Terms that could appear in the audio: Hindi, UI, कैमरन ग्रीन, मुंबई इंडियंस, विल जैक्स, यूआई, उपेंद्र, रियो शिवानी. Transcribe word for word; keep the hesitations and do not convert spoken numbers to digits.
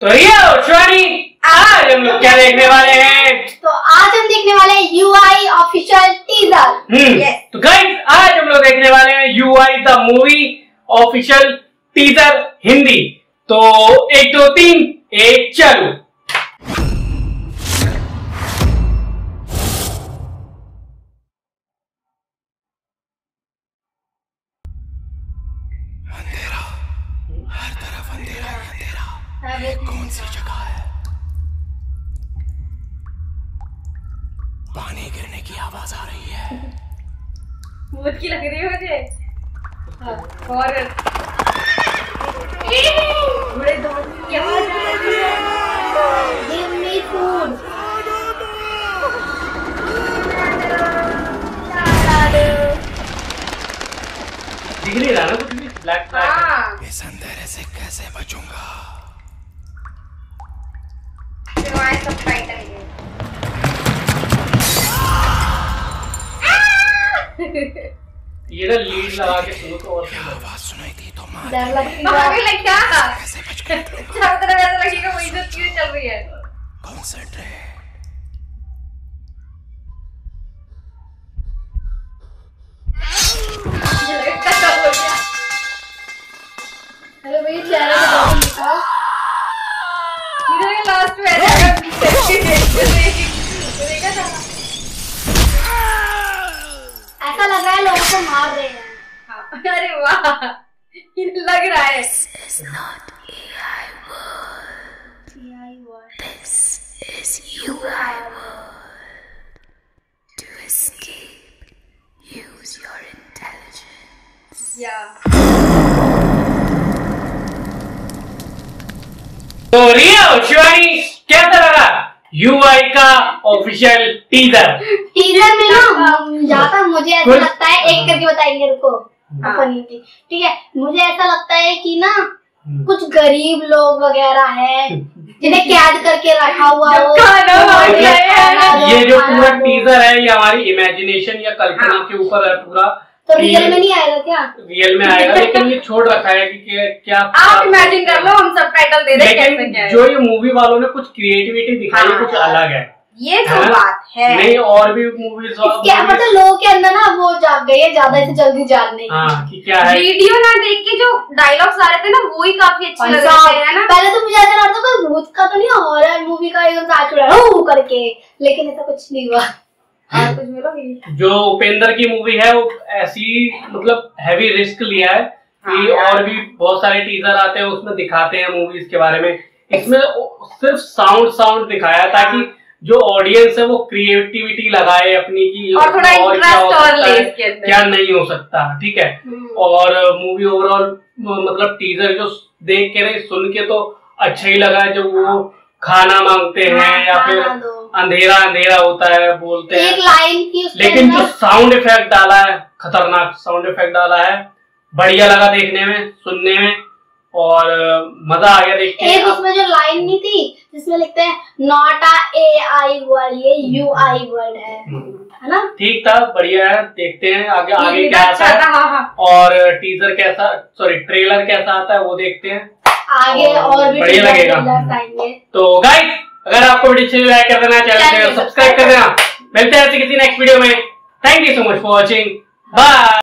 तो ये आज हम लोग क्या देखने वाले हैं? तो आज हम देखने वाले हैं यूआई official teaser. Hmm yes. तो गाइस आज हम लोग देखने वाले हैं यूआई the movie official teaser Hindi. तो एक दो तीन एक चालू। अंधेरा, हर तरफ अंधेरा ही अंधेरा। ये कौन सी जगह है? पानी गिरने की आवाज आ रही है। भूत की लग रही है मुझे। हॉरर। बड़े दौड़ में क्या आ रही है? Give me food. दिख नहीं रहा ना कुछ भी। Black black. इस अंधेरे से कैसे बचूंगा? दिमाग सब फाइट है। ये ना लीड लगा के सुनो तो और आवाज सुनाई थी तो मार डर लग क्या कैसे बच गए? चारों तरफ ऐसा लगेगा वो इधर क्यों चल रही है? कॉन्सेंट्रेट। हेलो भाई चेहरा तो दिखा इधर लास्ट में ऐसा सेफ्टी देखते देखा था। ऐसा लग रहा है लोगों को मार रहे हैं। हाँ। अरे वाह लग रहा है। This is not A I world. A I world. This is U I world. To escape, use your intelligence. Yeah. तो रियो शिवानी कैसा लगा U I का ऑफिशियल टीजर? टीजर में ना जाता मुझे ऐसा लगता है एक करके बताएंगे रुको। ठीक है मुझे ऐसा लगता है कि ना कुछ गरीब लोग वगैरह हैं जिन्हें कैद करके रखा हुआ हो। ये जो पूरा टीजर है ये हमारी इमेजिनेशन या कल्पना के ऊपर है पूरा। तो रियल में नहीं आएगा क्या? रियल में आएगा लेकिन ये छोड़ रखा है कि क्या आप इमेजिन कर लो हम सबटाइटल दे देंगे। लेकिन जो ये मूवी वालों ने कुछ क्रिएटिविटी दिखाई है कुछ अलग है ये जो बात है। नहीं और भी मूवीज क्या मतलब लोगों के अंदर ना वो जाग गए है ज्यादा से जल्दी जानने की। क्या है वीडियो ना देख के जो डायलॉग्स आ रहे थे ना वो ही काफी अच्छे लग रहे हैं ना। पहले तो मुझे ऐसा लग रहा था कोई भूत का तो नहीं हॉरर मूवी का एकदम साथ उड़ा करके लेकिन ऐसा कुछ नहीं हुआ। कुछ जो उपेंद्र की मूवी है वो ऐसी मतलब हैवी रिस्क लिया है कि और भी बहुत सारे टीजर आते हैं उसमें दिखाते हैं मूवीज के बारे में। इसमें सिर्फ साउंड साउंड दिखाया ताकि जो ऑडियंस है वो क्रिएटिविटी लगाए अपनी की और थोड़ा इंटरेस्ट और ले इसके अंदर क्या नहीं हो सकता। ठीक है और मूवी ओवरऑल मतलब टीजर जो देख के रहे सुन के तो अच्छा ही लगा। जब वो खाना मांगते हैं या फिर अंधेरा अंधेरा होता है बोलते हैं एक लाइन की। लेकिन जो साउंड इफेक्ट डाला है खतरनाक साउंड इफेक्ट डाला है बढ़िया लगा देखने में सुनने में और मजा आ गया देखते। एक उसमें जो लाइन नहीं थी जिसमें लिखते हैं नॉट अ एआई वर्ल्ड ये यूआई वर्ल्ड है है ना। ठीक था बढ़िया है देखते हैं आगे आगे क्या आता है। हाँ हाँ। और टीजर कैसा सॉरी ट्रेलर कैसा आता है वो देखते हैं आगे और भी बढ़िया लगेगा। तो गाइस अगर आपको वीडियो अच्छी लाइक कर देना चैनल को सब्सक्राइब कर देना। मिलते हैं किसी नेक्स्ट वीडियो में। Thank you so much for watching bye.